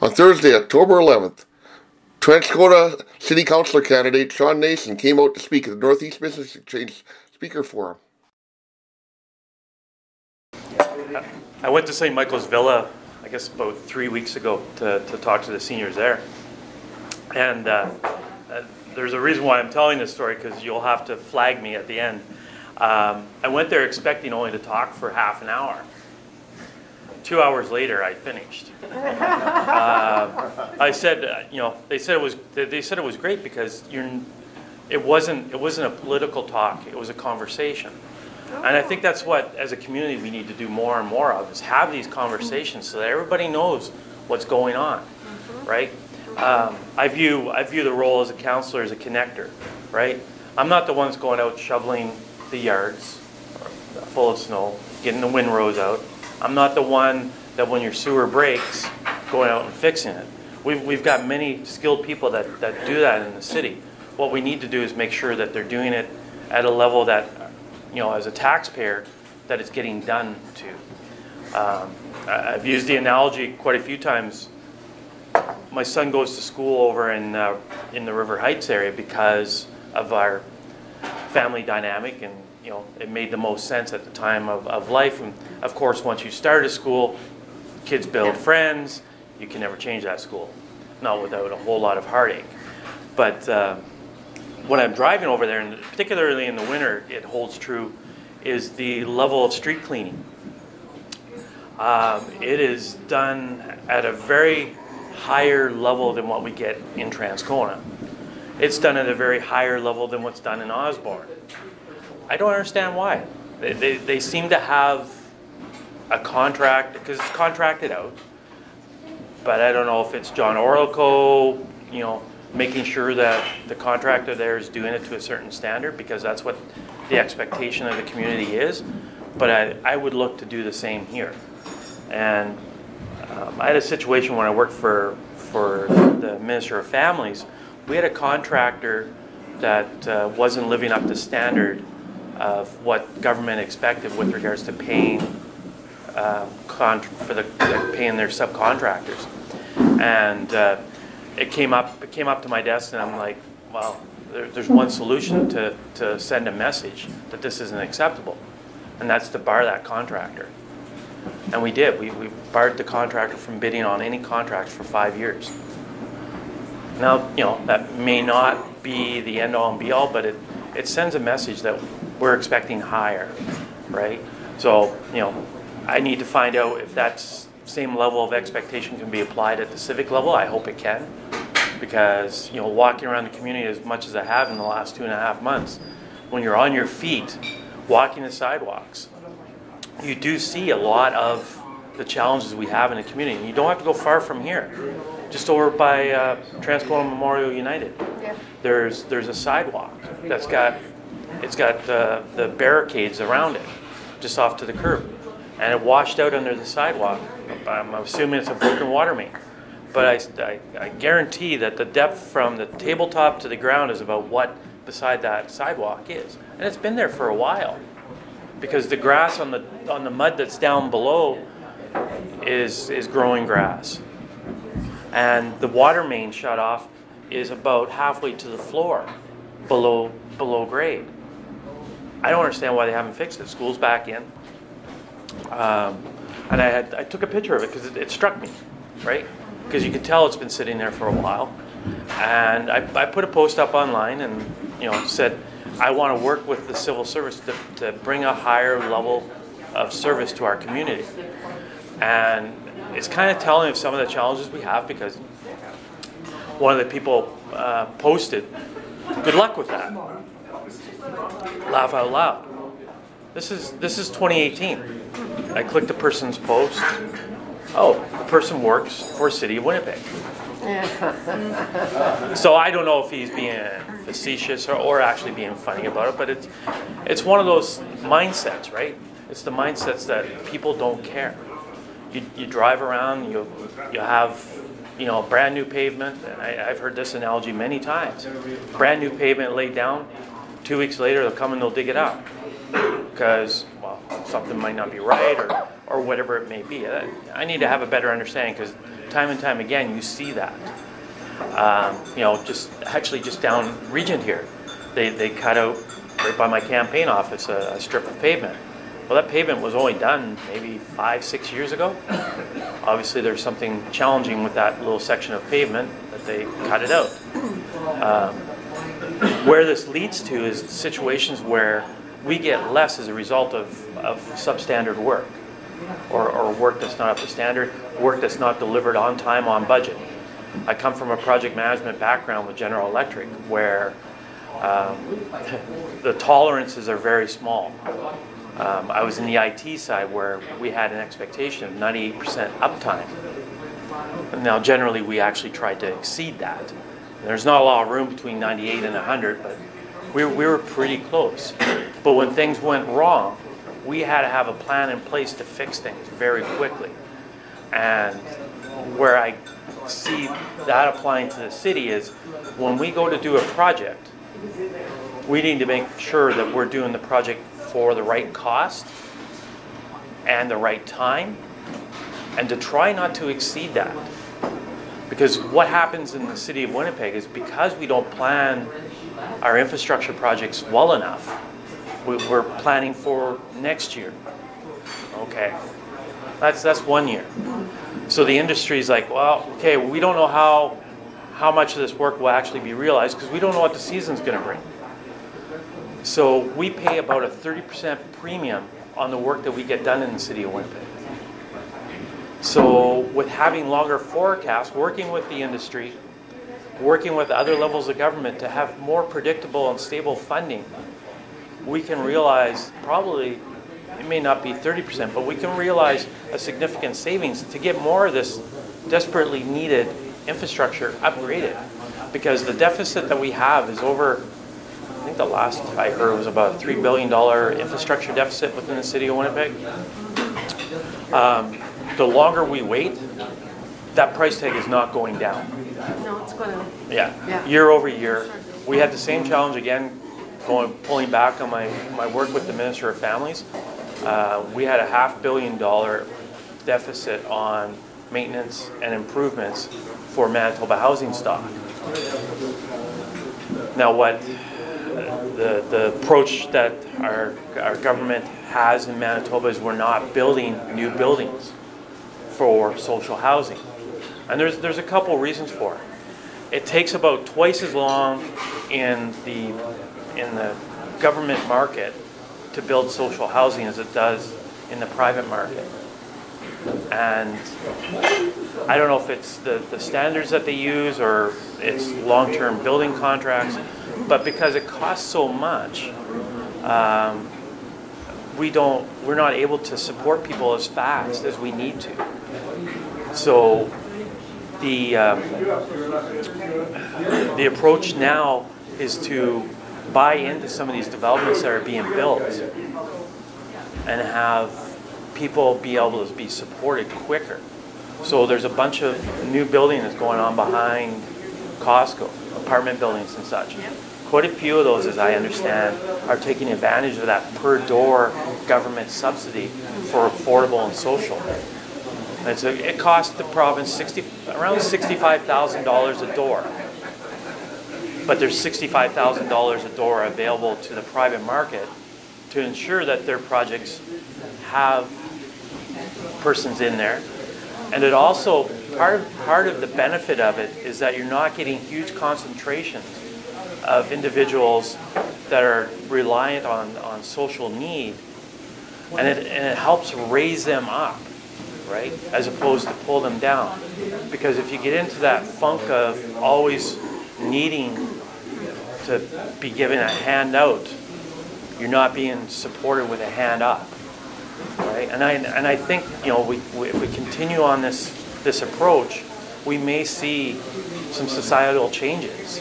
On Thursday, October 11th, Transcona City Councillor candidate Shawn Nason came out to speak at the Northeast Business Exchange Speaker Forum. I went to St. Michael's Villa, I guess about 3 weeks ago, to talk to the seniors there. And there's a reason why I'm telling this story, because you'll have to flag me at the end. I went there expecting only to talk for half an hour. 2 hours later, I finished. I said, you know, they said it was great because it wasn't a political talk; it was a conversation. And I think that's what, as a community, we need to do more and more of, is have these conversations so that everybody knows what's going on, right? I view the role as a counselor as a connector, right? I'm not the one that's going out shoveling the yards full of snow, getting the windrows out. I'm not the one that when your sewer breaks, going out and fixing it. We've got many skilled people that do that in the city. What we need to do is make sure that they're doing it at a level that, you know, as a taxpayer, that it's getting done to. I've used the analogy quite a few times. My son goes to school over in the River Heights area because of our family dynamic, and you know, it made the most sense at the time of life. And of course, once you start a school, kids build friends. You can never change that school, not without a whole lot of heartache. But when I'm driving over there, and particularly in the winter, it holds true, is the level of street cleaning. It is done at a very higher level than what we get in Transcona. It's done at a very higher level than what's done in Osborne. I don't understand why. They seem to have a contract, because it's contracted out. But I don't know if it's John Orlico, you know, making sure that the contractor there is doing it to a certain standard, because that's what the expectation of the community is. But I would look to do the same here. And I had a situation when I worked for the Minister of Families. We had a contractor that wasn't living up to standard of what government expected with regards to paying paying their subcontractors, and it came up to my desk, and I'm like, well, there's one solution to send a message that this isn't acceptable, and that's to bar that contractor. And we did. We barred the contractor from bidding on any contracts for 5 years. Now, you know, that may not be the end-all and be-all, but it sends a message that we're expecting higher, right? So, you know, I need to find out if that same level of expectation can be applied at the civic level. I hope it can, because, you know, walking around the community as much as I have in the last 2.5 months, when you're on your feet, walking the sidewalks, you do see a lot of the challenges we have in the community. And you don't have to go far from here. Just over by Transcona Memorial United, there's a sidewalk that's got, it's got the barricades around it, just off to the curb, and it washed out under the sidewalk. I'm assuming it's a broken water main, but I guarantee that the depth from the tabletop to the ground is about what beside that sidewalk is, and it's been there for a while, because the grass on the mud that's down below is growing grass. And the water main shut off is about halfway to the floor, below grade. I don't understand why they haven't fixed it. School's back in, and I took a picture of it because it struck me, right? Because you can tell it's been sitting there for a while. And I put a post up online, and you know, said I want to work with the civil service to bring a higher level of service to our community. And it's kind of telling of some of the challenges we have, because one of the people posted, "Good luck with that." Laugh out loud. This is 2018. I clicked the person's post. Oh, the person works for City of Winnipeg. So I don't know if he's being facetious or actually being funny about it, but it's one of those mindsets, right? It's the mindsets that people don't care. You drive around, you have, you know, brand new pavement, and I've heard this analogy many times. Brand new pavement laid down, 2 weeks later they'll come and they'll dig it up because, well, something might not be right or whatever it may be. I need to have a better understanding, because time and time again, you see that. You know, just down Regent here, they cut out right by my campaign office a strip of pavement. Well, that pavement was only done maybe 5-6 years ago. Obviously, there's something challenging with that little section of pavement that they cut it out. Where this leads to is situations where we get less as a result of substandard work, or work that's not up to standard, work that's not delivered on time, on budget. I come from a project management background with General Electric, where the tolerances are very small. I was in the IT side where we had an expectation of 98% uptime. Now generally we actually tried to exceed that. There's not a lot of room between 98 and 100, but we were pretty close. But when things went wrong, we had to have a plan in place to fix things very quickly. And where I see that applying to the city is when we go to do a project, we need to make sure that we're doing the project for the right cost and the right time, and to try not to exceed that. Because what happens in the city of Winnipeg is because we don't plan our infrastructure projects well enough, we're planning for next year. Okay, that's one year. So the industry's like, well, okay, we don't know how much of this work will actually be realized because we don't know what the season's going to bring. So we pay about a 30% premium on the work that we get done in the city of Winnipeg. So with having longer forecasts, working with the industry, working with other levels of government to have more predictable and stable funding, we can realize probably, it may not be 30%, but we can realize a significant savings to get more of this desperately needed infrastructure upgraded. Because the deficit that we have is over, I think the last I heard was about a $3 billion infrastructure deficit within the city of Winnipeg. The longer we wait, that price tag is not going down. No, it's going up. Yeah, year over year. Sure. We had the same challenge again, pulling back on my work with the Minister of Families. We had a $500 million deficit on maintenance and improvements for Manitoba housing stock. Now, what the approach that our government has in Manitoba is we're not building new buildings for social housing. And there's a couple reasons for it. It takes about twice as long in the government market to build social housing as it does in the private market. And I don't know if it's the standards that they use or it's long-term building contracts, but because it costs so much, we're not able to support people as fast as we need to. So the approach now is to buy into some of these developments that are being built and have people be able to be supported quicker. So there's a bunch of new building that's going on behind Costco, apartment buildings and such. Quite a few of those, as I understand, are taking advantage of that per-door government subsidy for affordable and social. And so it costs the province around $65,000 a door. But there's $65,000 a door available to the private market to ensure that their projects have persons in there. And it also, part of the benefit of it is that you're not getting huge concentrations of individuals that are reliant on social need, and it helps raise them up, right, as opposed to pull them down. Because if you get into that funk of always needing to be given a handout, you're not being supported with a hand up, right? And I think, you know, if we continue on this approach, we may see some societal changes.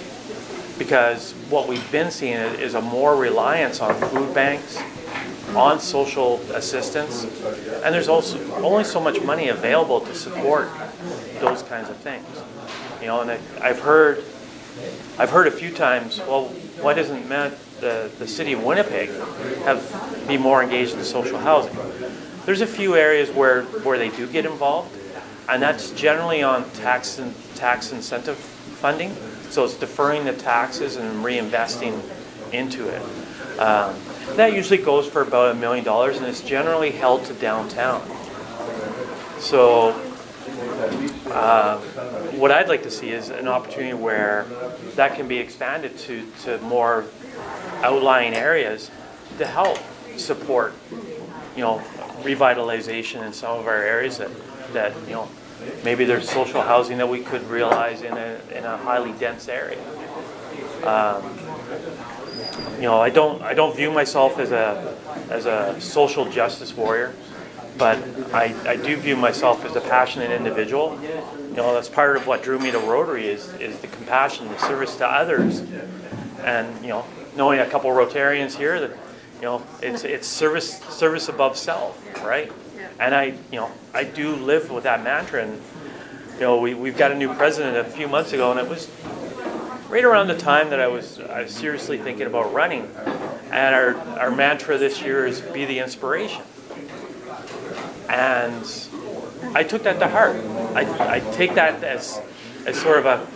Because what we've been seeing is a more reliance on food banks, on social assistance, and there's also only so much money available to support those kinds of things. You know, and I've heard a few times, well, why doesn't the city of Winnipeg be more engaged in social housing? There's a few areas where they do get involved, and that's generally on tax incentive funding. So it's deferring the taxes and reinvesting into it. That usually goes for about $1 million, and it's generally held to downtown. So what I'd like to see is an opportunity where that can be expanded to more outlying areas to help support, you know, revitalization in some of our areas that you know, maybe there's social housing that we could realize in a highly dense area. You know, I don't view myself as a social justice warrior, but I do view myself as a passionate individual. You know, that's part of what drew me to Rotary is the compassion, the service to others, and you know, knowing a couple Rotarians here that, you know, it's service above self, right? And I do live with that mantra, and you know, we've got a new president a few months ago, and it was right around the time that I was seriously thinking about running, and our mantra this year is be the inspiration. And I took that to heart. I take that as sort of a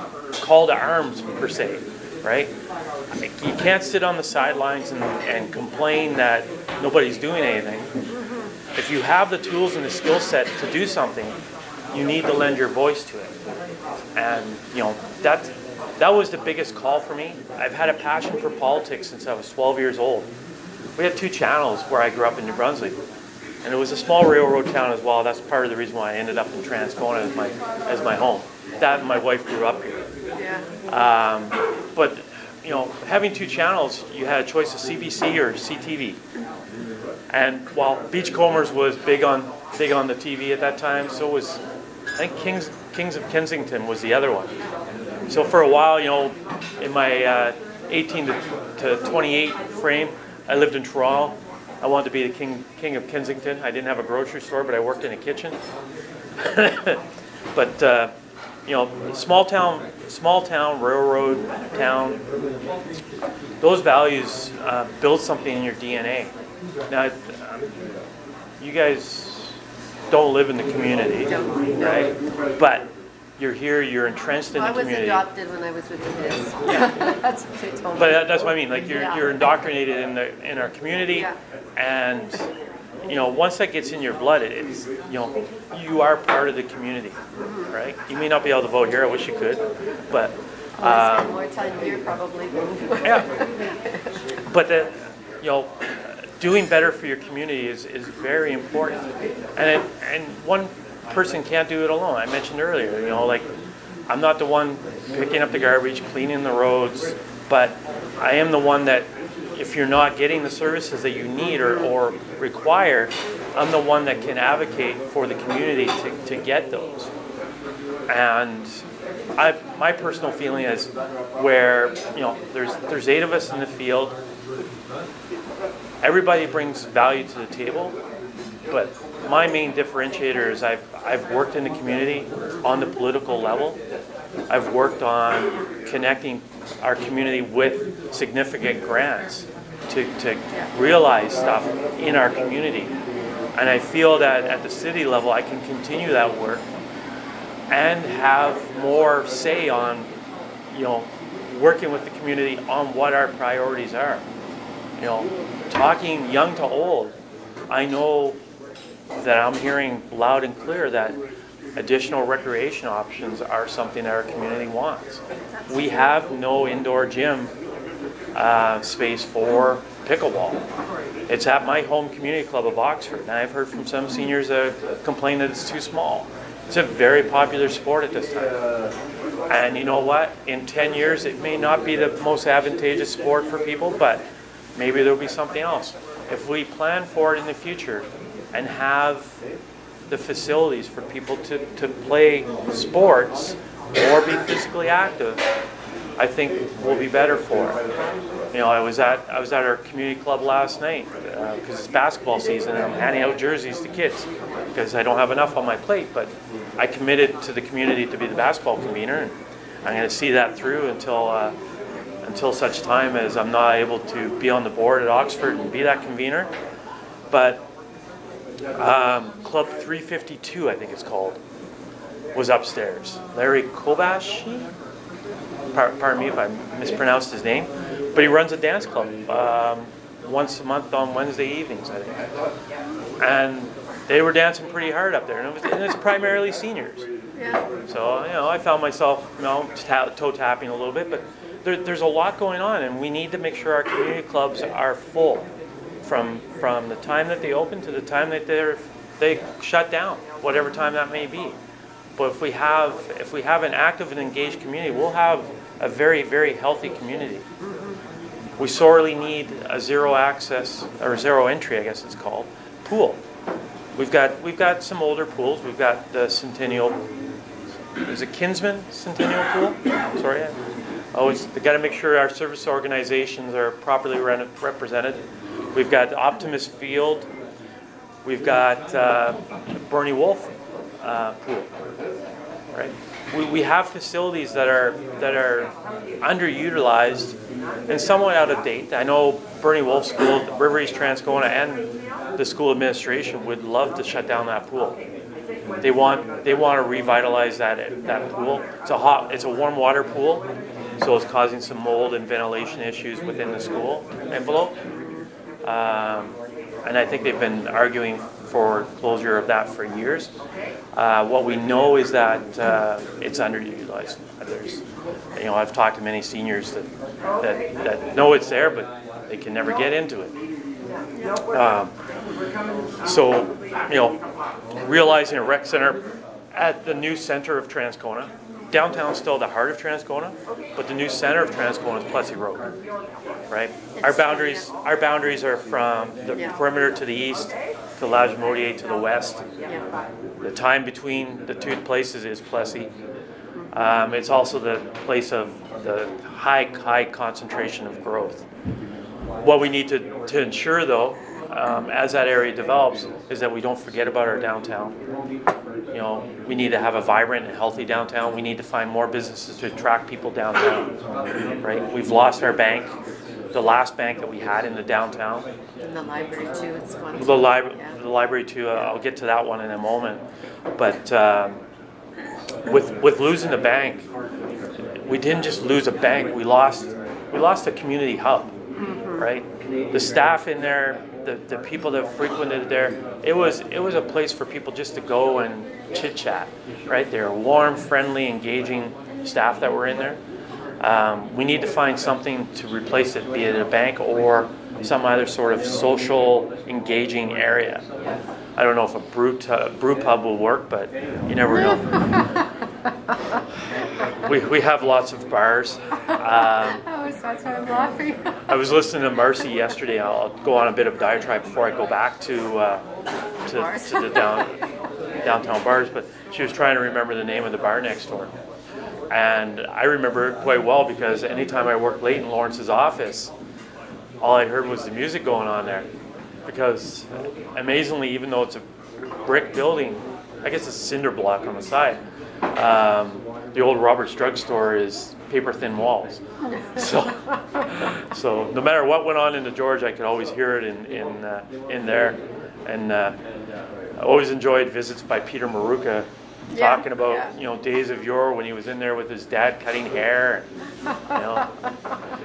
call to arms per se, right? I mean, you can't sit on the sidelines and complain that nobody's doing anything. If you have the tools and the skill set to do something, you need to lend your voice to it. And you know, that was the biggest call for me. I've had a passion for politics since I was 12 years old. We had 2 channels where I grew up in New Brunswick. And it was a small railroad town as well. That's part of the reason why I ended up in Transcona as my home. That and my wife grew up here. Yeah. But you know, having 2 channels, you had a choice of CBC or CTV. And while Beachcombers was big on the TV at that time, so was, I think, Kings of Kensington was the other one. So for a while, you know, in my 18 to 28 frame, I lived in Toronto. I wanted to be the king of Kensington. I didn't have a grocery store, but I worked in a kitchen. But you know, small town, railroad town. Those values build something in your DNA. Now, you guys don't live in the community, right? But you're here. You're entrenched in the community. I was adopted when I was with the kids. Yeah. That's what they told me. But that's what I mean. Like you're indoctrinated in our community, yeah. And you know, once that gets in your blood, it's, you know, you are part of the community, right? You may not be able to vote here. I wish you could, but I spend more time here probably than yeah. But the, you know, doing better for your community is very important, and one person can't do it alone. I mentioned earlier, you know, like I'm not the one picking up the garbage, cleaning the roads, but I am the one that if you're not getting the services that you need or require, I'm the one that can advocate for the community to get those. And my personal feeling is where, you know, there's 8 of us in the field, everybody brings value to the table, but my main differentiator is I've worked in the community on the political level. I've worked on connecting our community with significant grants to realize stuff in our community. And I feel that at the city level, I can continue that work and have more say on, you know, working with the community on what our priorities are. You know, talking young to old, I know that I'm hearing loud and clear that additional recreation options are something that our community wants. We have no indoor gym space for pickleball. It's at my home community club of Oxford, and I've heard from some seniors that complain that it's too small. It's a very popular sport at this time. And you know what? In 10 years, it may not be the most advantageous sport for people, but maybe there'll be something else. If we plan for it in the future, and have the facilities for people to play sports or be physically active, I think will be better for it. You know, I was at our community club last night because it's basketball season, and I'm handing out jerseys to kids because I don't have enough on my plate. But I committed to the community to be the basketball convener, and I'm going to see that through until such time as I'm not able to be on the board at Oxford and be that convener. But Club 352, I think it's called. was upstairs. Larry Kobashi? Pardon me if I mispronounced his name. But he runs a dance club once a month on Wednesday evenings, I think. And they were dancing pretty hard up there. And it's primarily seniors. So, you know, I found myself, you know, toe-tapping a little bit. But there's a lot going on, and we need to make sure our community clubs are full from the time that they open to the time that they shut down, whatever time that may be. But if we have an active and engaged community, we'll have a very, very healthy community. We sorely need a zero access, or zero entry, I guess it's called, pool. We've got some older pools. We've got the Centennial, is it Kinsman Centennial Pool? Sorry. We've got to make sure our service organizations are properly represented. We've got Optimus Field. We've got Bernie Wolf pool. Right? We have facilities that are underutilized and somewhat out of date. I know Bernie Wolf School, River Heights, Transcona, and the school administration would love to shut down that pool. They want to revitalize that pool. It's a warm water pool, so it's causing some mold and ventilation issues within the school envelope. And I think they've been arguing for closure of that for years. What we know is that it's underutilized. I've talked to many seniors that know it's there, but they can never get into it. Realizing a rec center at the new center of Transcona. Downtown's still the heart of Transcona, but the new center of Transcona is Plessy Road, right? Our boundaries are from the perimeter to the east, to Lagimodière to the west. The time between the two places is Plessy. It's also the place of the high concentration of growth. What we need to ensure, though, as that area develops, is that we don't forget about our downtown. We need to have a vibrant and healthy downtown. We need to find more businesses to attract people downtown, right? We've lost our bank, the last bank that we had in the downtown. And the library too, it's one. The library too, I'll get to that one in a moment. But with losing the bank, we didn't just lose a bank, we lost a community hub, right? The staff in there, the people that frequented there, it was a place for people just to go and chit chat, right? They were warm, friendly, engaging staff that were in there. We need to find something to replace it, be it a bank or some other sort of social, engaging area. I don't know if a brew pub will work, but you never know. We have lots of bars. That's why I'm laughing. I was listening to Marcy yesterday. I'll go on a bit of diatribe before I go back to the downtown bars. But she was trying to remember the name of the bar next door, and I remember it quite well because anytime I worked late in Lawrence's office, all I heard was the music going on there. Because amazingly, even though it's a brick building, I guess it's a cinder block on the side. The old Robert's drugstore is paper-thin walls. So no matter what went on in the George, I could always hear it in there. And I always enjoyed visits by Peter Maruca talking about days of yore when he was in there with his dad cutting hair.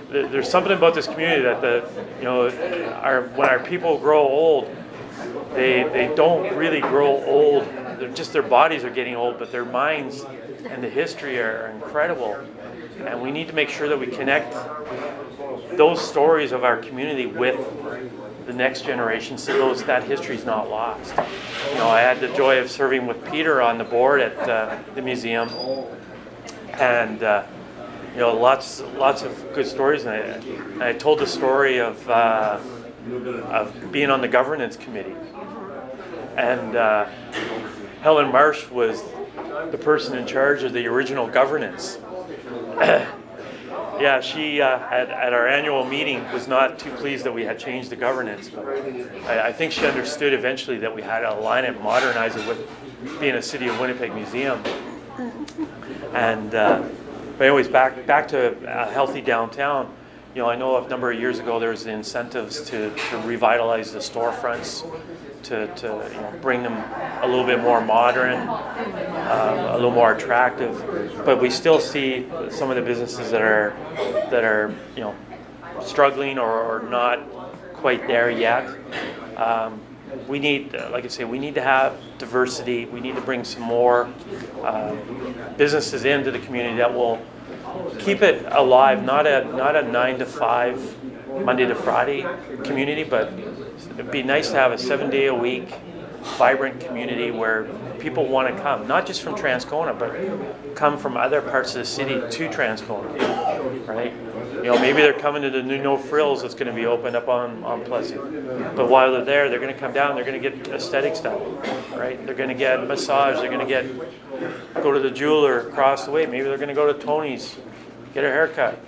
There's something about this community that when our people grow old, they don't really grow old. They're just, their bodies are getting old, but their minds and the history are incredible. And we need to make sure that we connect those stories of our community with the next generation so that history's not lost. I had the joy of serving with Peter on the board at the museum, and lots of good stories. And I told the story of being on the governance committee, and Helen Marsh was the person in charge of the original governance. Yeah, she at our annual meeting was not too pleased that we had changed the governance. But I think she understood eventually that we had to align it, modernize it with being a City of Winnipeg museum. And but anyways, back to a healthy downtown. I know a number of years ago there was the incentives to revitalize the storefronts, to you know, bring them a little bit more modern, a little more attractive. But we still see some of the businesses that are you know, struggling or not quite there yet. We need, like I say, we need to have diversity. We need to bring some more businesses into the community that will keep it alive. Not a 9 to 5, Monday to Friday community, but it'd be nice to have a 7-day-a-week vibrant community where people want to come, not just from Transcona, but come from other parts of the city to Transcona, right? You know, maybe they're coming to the new No Frills that's going to be opened up on Pleasant, but while they're there, they're going to come down, they're going to get aesthetic stuff, right? They're going to get massage, they're going to go to the jeweler across the way, maybe they're going to go to Tony's, get a haircut.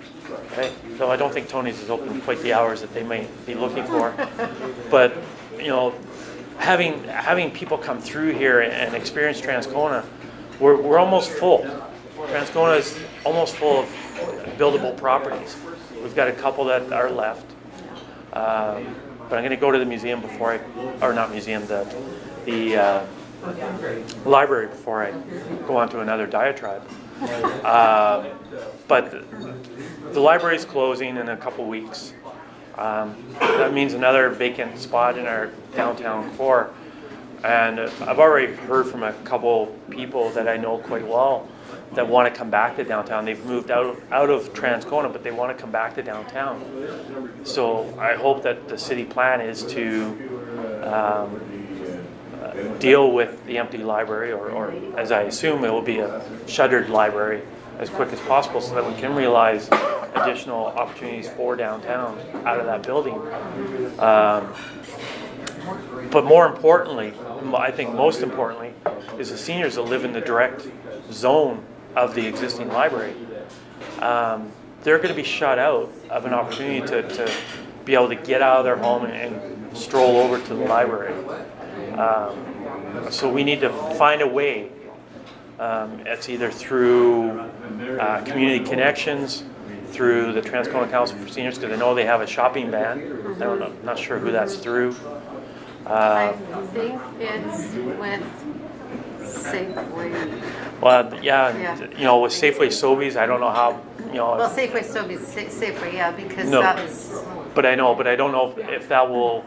Right? So I don't think Tony's is open quite the hours that they may be looking for, but you know, having people come through here and experience Transcona, we're almost full. Transcona is almost full of buildable properties. We've got a couple that are left, but I'm going to go to the museum before library before I go on to another diatribe. But the library is closing in a couple weeks. That means another vacant spot in our downtown core. And I've already heard from a couple people that I know quite well that want to come back to downtown. They've moved out of Transcona, but they want to come back to downtown. So I hope that the city plan is to deal with the empty library, or as I assume it will be a shuttered library, as quick as possible, so that we can realize additional opportunities for downtown out of that building. But more importantly, I think most importantly, is the seniors that live in the direct zone of the existing library. They're going to be shut out of an opportunity to be able to get out of their home and stroll over to the library. So we need to find a way. It's either through community connections, through the Transcona Council for Seniors, because I know they have a shopping ban. I don't know, I'm not sure who that's through. I think it's with Safeway. Well, yeah, you know, with Safeway, Sobeys, I don't know how, you know. Well, Safeway, Sobeys, Safeway, yeah, because no, that was. But I know, but I don't know if that will.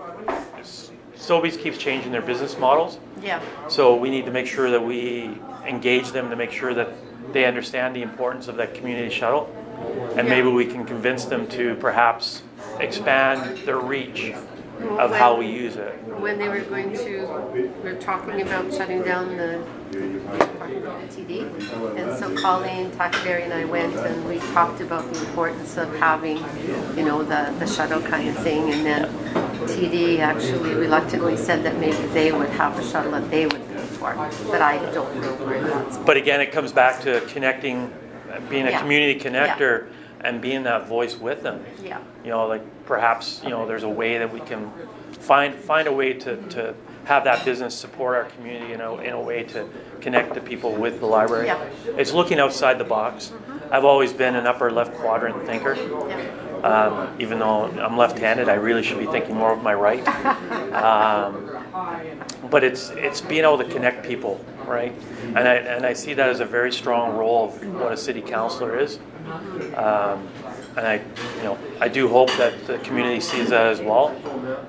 Sobeys keeps changing their business models. Yeah. So we need to make sure that we engage them to make sure that they understand the importance of that community shuttle, and maybe we can convince them to perhaps expand their reach of how we use it. When they were going to, we were talking about shutting down the TD, and so Colleen, Takadari, and I went and we talked about the importance of having, you know, the shuttle kind of thing, and then TD actually reluctantly said that maybe they would have a shuttle that they would pay for, but I don't know where that's. But again, it comes back to connecting, being a community connector. Yeah. And being that voice with them, yeah. You know, like perhaps, you know, there's a way that we can find a way to have that business support our community in a way to connect the people with the library. Yeah. It's looking outside the box. Mm-hmm. I've always been an upper left quadrant thinker. Yeah. Even though I'm left-handed, I really should be thinking more with my right. But it's being able to connect people, right? And I see that as a very strong role of what a city councillor is. And I do hope that the community sees that as well.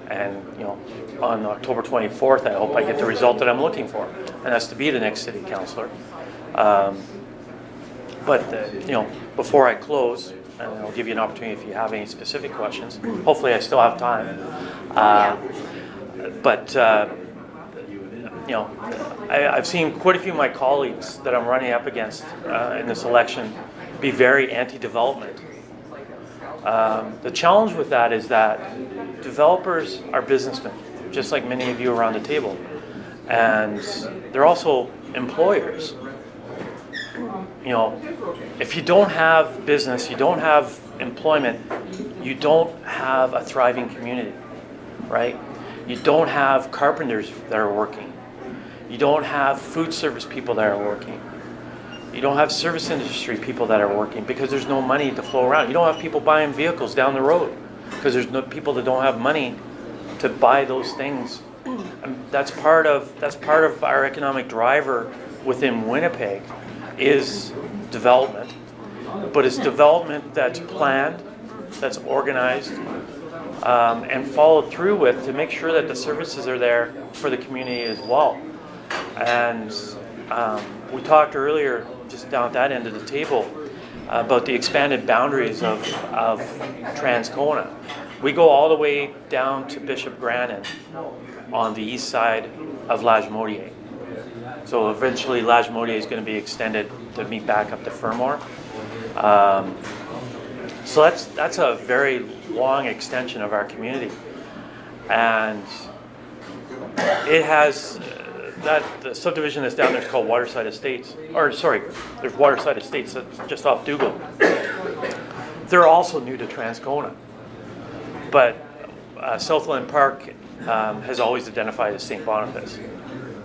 And you know, on October 24th, I hope I get the result that I'm looking for, and that's to be the next city councillor. You know, before I close, and I'll give you an opportunity if you have any specific questions. Hopefully, I still have time. You know, I've seen quite a few of my colleagues that I'm running up against in this election be very anti-development. The challenge with that is that developers are businessmen, just like many of you around the table, and they're also employers. You know, if you don't have business, you don't have employment, you don't have a thriving community, right? You don't have carpenters that are working. You don't have food service people that are working. You don't have service industry people that are working because there's no money to flow around. You don't have people buying vehicles down the road because there's no people that don't have money to buy those things. that's part of our economic driver within Winnipeg is development, but it's development that's planned, that's organized, and followed through with to make sure that the services are there for the community as well. And we talked earlier, just down at that end of the table, about the expanded boundaries of Transcona. We go all the way down to Bishop Grannon on the east side of Lagimodière. So eventually Lagimodière is going to be extended to meet back up to Fermor. So that's a very long extension of our community. And it has... the subdivision that's down there is called Waterside Estates. Or sorry, there's Waterside Estates that's just off Dougal. They're also new to Transcona. But Southland Park has always identified as St. Boniface.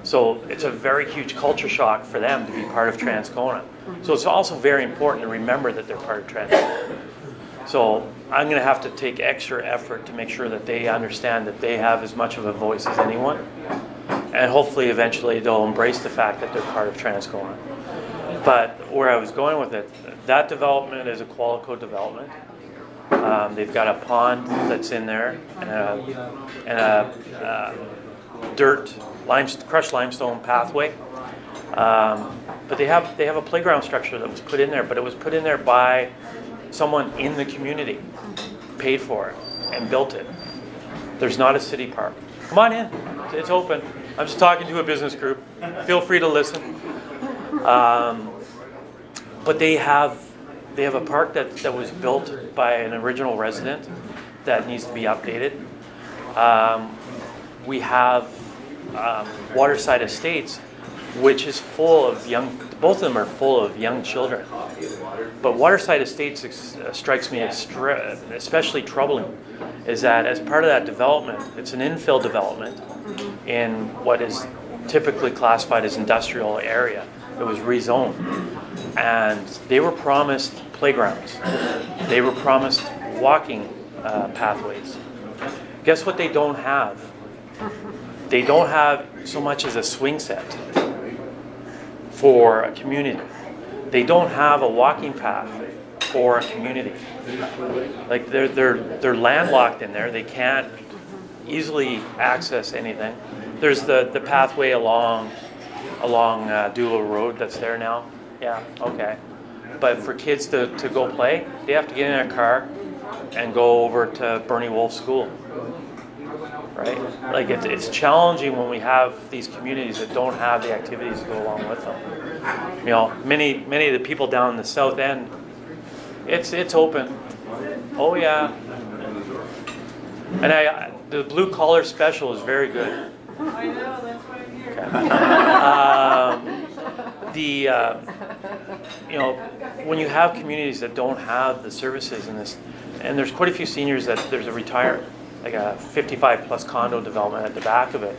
So it's a very huge culture shock for them to be part of Transcona. So it's also very important to remember that they're part of Transcona. So I'm going to have to take extra effort to make sure that they understand that they have as much of a voice as anyone. And hopefully eventually they'll embrace the fact that they're part of Transcona. But where I was going with it, that development is a Qualico development. They've got a pond that's in there and a dirt, crushed limestone pathway. But they have a playground structure that was put in there, but it was put in there by someone in the community, paid for it and built it. There's not a city park. Come on in. It's open. I'm just talking to a business group. Feel free to listen. But they have a park that was built by an original resident that needs to be updated. We have Waterside Estates, which is full of young. Both of them are full of young children. But Waterside Estates strikes me as especially troubling. Is that as part of that development, it's an infill development in what is typically classified as industrial area. It was rezoned. And they were promised playgrounds. They were promised walking pathways. Guess what they don't have? They don't have so much as a swing set for a community. They don't have a walking path for a community. Like they're landlocked in there. They can't easily access anything. There's the pathway along Dougal Road that's there now. Yeah, okay. But for kids to go play, they have to get in a car and go over to Bernie Wolf School, right? Like it's challenging when we have these communities that don't have the activities to go along with them. You know, many of the people down in the south end, it's open. Oh yeah. And the blue collar special is very good. I know, that's why I'm here. You know, when you have communities that don't have the services in this, and there's quite a few seniors that there's a retired, like a 55+ condo development at the back of it,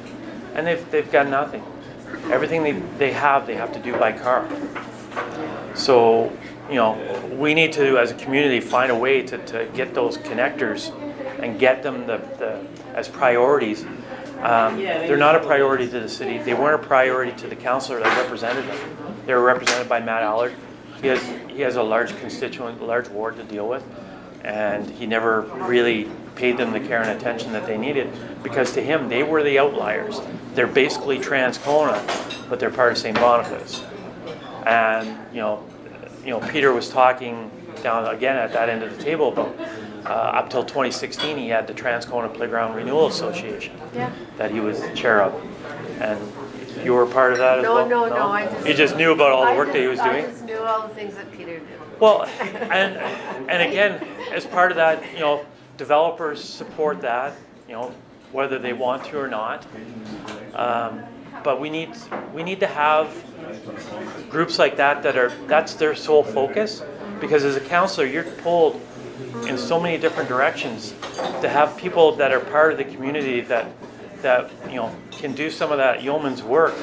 and they've got nothing. Everything they have to do by car. So, you know, we need to, as a community, find a way to get those connectors and get them as priorities. They're not a priority to the city. They weren't a priority to the councillor that represented them. They were represented by Matt Allard. He has a large constituent, a large ward to deal with, and he never really paid them the care and attention that they needed, because to him, they were the outliers. They're basically Transcona, but they're part of St. Boniface. And, you know, Peter was talking down again at that end of the table about up till 2016, he had the Transcona Playground Renewal Association that he was the chair of, and you were part of that as well? No, I just... You just knew about all the work that he was doing? I just knew all the things that Peter did. Well, and again, as part of that, you know, developers support that, you know, whether they want to or not, but we need to have groups like that's their sole focus, because as a councillor, you're pulled in so many different directions. To have people that are part of the community that you know can do some of that yeoman's work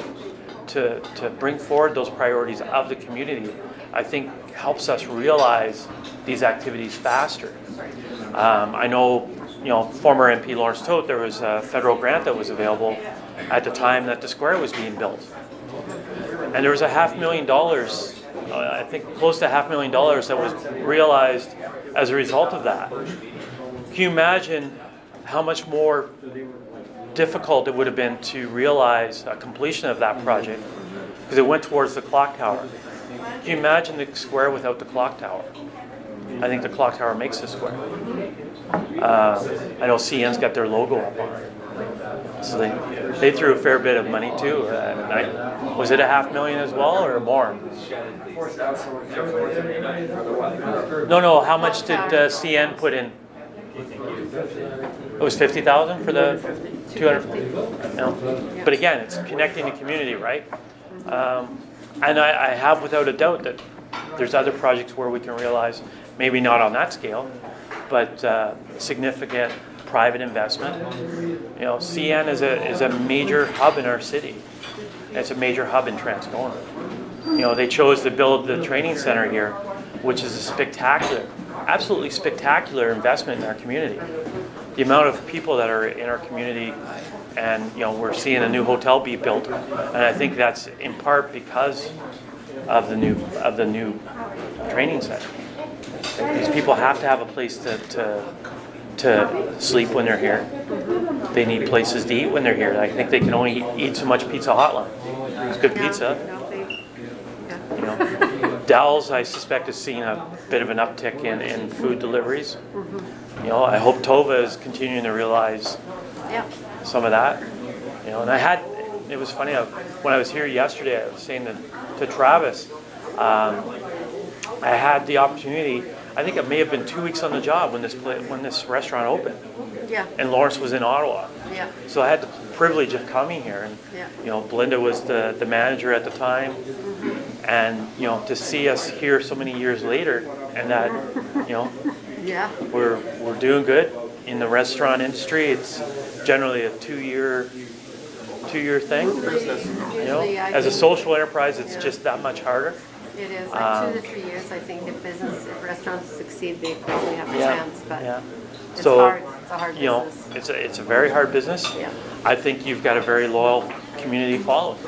to bring forward those priorities of the community, I think helps us realize these activities faster. I know, you know, former MP Lawrence Tote, there was a federal grant that was available at the time that the square was being built. And there was $500,000, I think close to $500,000 that was realized as a result of that. Can you imagine how much more difficult it would have been to realize a completion of that project, because it went towards the clock tower? Can you imagine the square without the clock tower? I think the clock tower makes the square. I know CN's got their logo up on it. So they threw a fair bit of money too. Was it $500,000 as well or more? No. How much did CN put in? It was $50,000 for the 250. No. But again, it's connecting the community, right? And I have without a doubt that there's other projects where we can realize, maybe not on that scale, but significant private investment. You know, CN is a major hub in our city. It's a major hub in Transcona. You know, they chose to build the training center here, which is a spectacular, absolutely spectacular investment in our community. The amount of people that are in our community, and you know, we're seeing a new hotel be built, and I think that's in part because of the new training center. These people have to have a place to sleep when they're here. They need places to eat when they're here. I think they can only eat so much Pizza Hotline. It's good pizza. You know, Dal's, I suspect, has seen a bit of an uptick in food deliveries. You know, I hope Tova is continuing to realize some of that. You know, and it was funny, when I was here yesterday, I was saying to Travis, I had the opportunity, I think it may have been 2 weeks on the job when this restaurant opened. Yeah. And Lawrence was in Ottawa. Yeah. So I had the privilege of coming here, and you know, Belinda was the manager at the time. And you know, to see us here so many years later, and that, you know, we're doing good in the restaurant industry. It's generally a two-year thing. You know, as a social enterprise, it's just that much harder. It is. Like 2 to 3 years, I think, if restaurants succeed, they probably have a chance. But it's hard. It's a hard business. You know, it's a very hard business. Yeah. I think you've got a very loyal community following.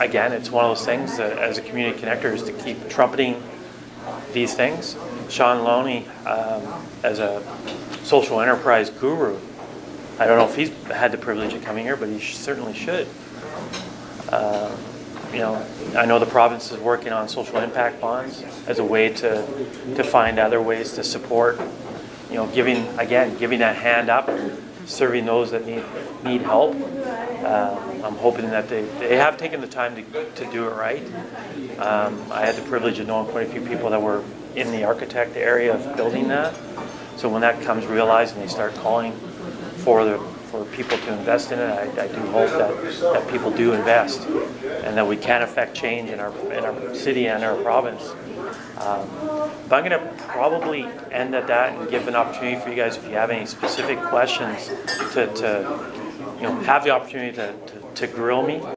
Again, it's one of those things that, as a community connector, is to keep trumpeting these things. Sean Loney, as a social enterprise guru, I don't know if he's had the privilege of coming here, but he certainly should. You know, I know the province is working on social impact bonds as a way to find other ways to support. You know, giving that hand up, serving those that need help. I'm hoping that they have taken the time to do it right. I had the privilege of knowing quite a few people that were in the architect area of building that. So when that comes realized and they start calling for people to invest in it, I do hope that people do invest, and that we can affect change in our city and our province. But I'm going to probably end at that and give an opportunity for you guys, if you have any specific questions, to you know, have the opportunity to grill me.